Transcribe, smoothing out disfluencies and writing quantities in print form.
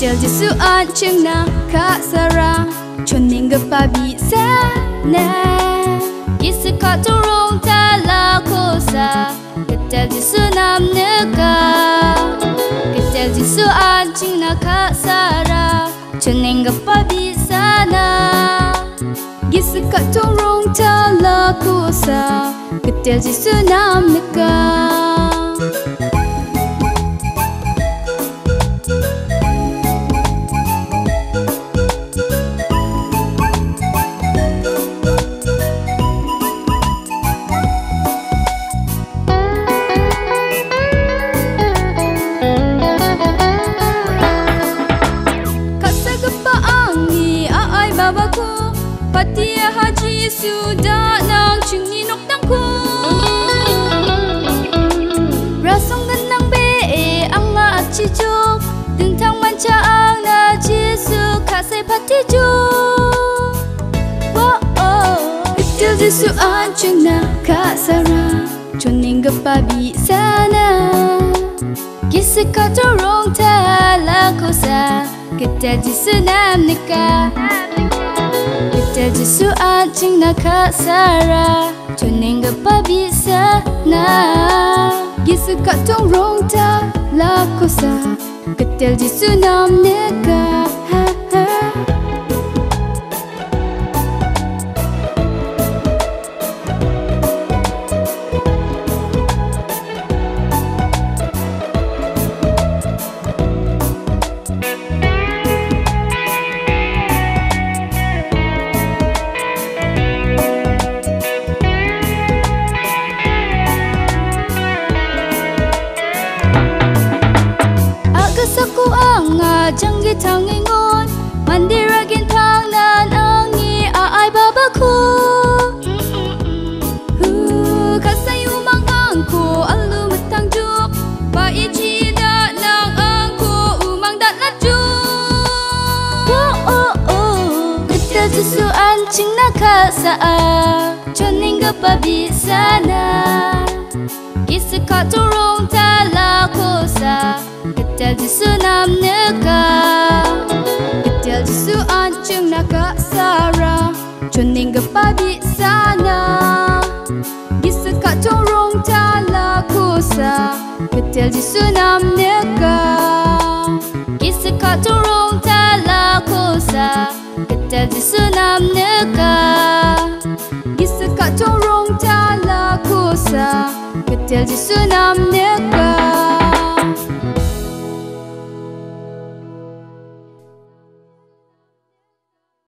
Gitel Jisu Ka'sara Chuning pabi sana Jisu Ka'turung talakosa Gitel Jisu namneka Gitel Jisu Ka'sara Chuning pabi sana Jisu Ka'turung talakosa Gitel Jisu namneka Babaku, patia haji sudah nang cunginok nangku. Rasong genang be ang laat cijuk, tentang manca ang na Jisu kasai patijuk. Wow, Gitel Jisu Ka'sara, cuning gepabi sana. Gisu Ka'turung talakosa, Gitel Jisu namneka. Gitel Jisu Ka'sara Chuning pabi sana Jisu Ka'turung talakosa Gitel Jisu namneka Janggi tangingon Mandira gintang nan angi aai babaku Kasai umang angku alu metang juk Pai jida nang angku umang dat lajuk Gitel Jisu Ka'sara Chuning pabi sana Jisu Ka'turung talakosa Gitel Jisu namneka Gitel Jisu Ka'sara Chuning pabi sana Jisu Ka'turung talakosa Gitel Jisu namneka Jisu Ka'turung talakosa Gitel Jisu namneka Jisu Ka'turung talakosa Gitel Jisu namneka